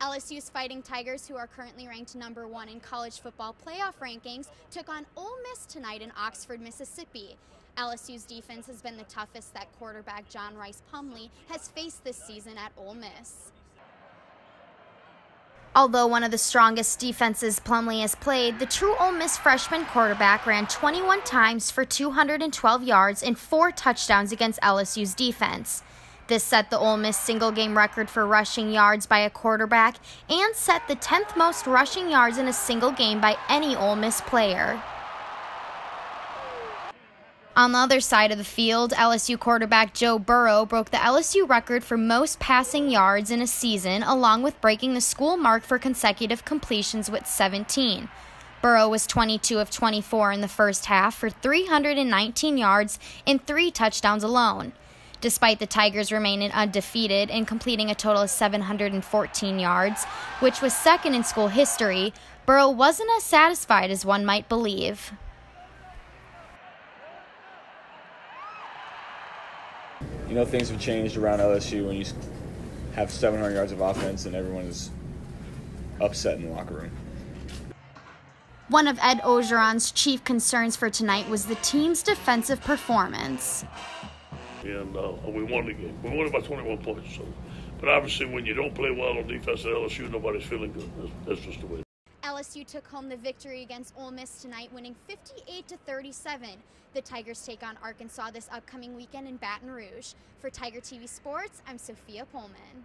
LSU's Fighting Tigers, who are currently ranked #1 in college football playoff rankings, took on Ole Miss tonight in Oxford, Mississippi. LSU's defense has been the toughest that quarterback John Rhys Plumlee has faced this season at Ole Miss. Although one of the strongest defenses Plumlee has played, the true Ole Miss freshman quarterback ran 21 times for 212 yards and 4 touchdowns against LSU's defense. This set the Ole Miss single-game record for rushing yards by a quarterback and set the 10th most rushing yards in a single game by any Ole Miss player. On the other side of the field, LSU quarterback Joe Burrow broke the LSU record for most passing yards in a season, along with breaking the school mark for consecutive completions with 17. Burrow was 22 of 24 in the first half for 319 yards and 3 touchdowns alone. Despite the Tigers remaining undefeated and completing a total of 714 yards, which was second in school history, Burrow wasn't as satisfied as one might believe. You know, things have changed around LSU when you have 700 yards of offense and everyone is upset in the locker room. One of Ed Ogeron's chief concerns for tonight was the team's defensive performance. And we won by 21 points. So. But obviously, when you don't play well on defense at LSU, nobody's feeling good. That's just the way. LSU took home the victory against Ole Miss tonight, winning 58-37. The Tigers take on Arkansas this upcoming weekend in Baton Rouge. For Tiger TV Sports, I'm Sophia Pollman.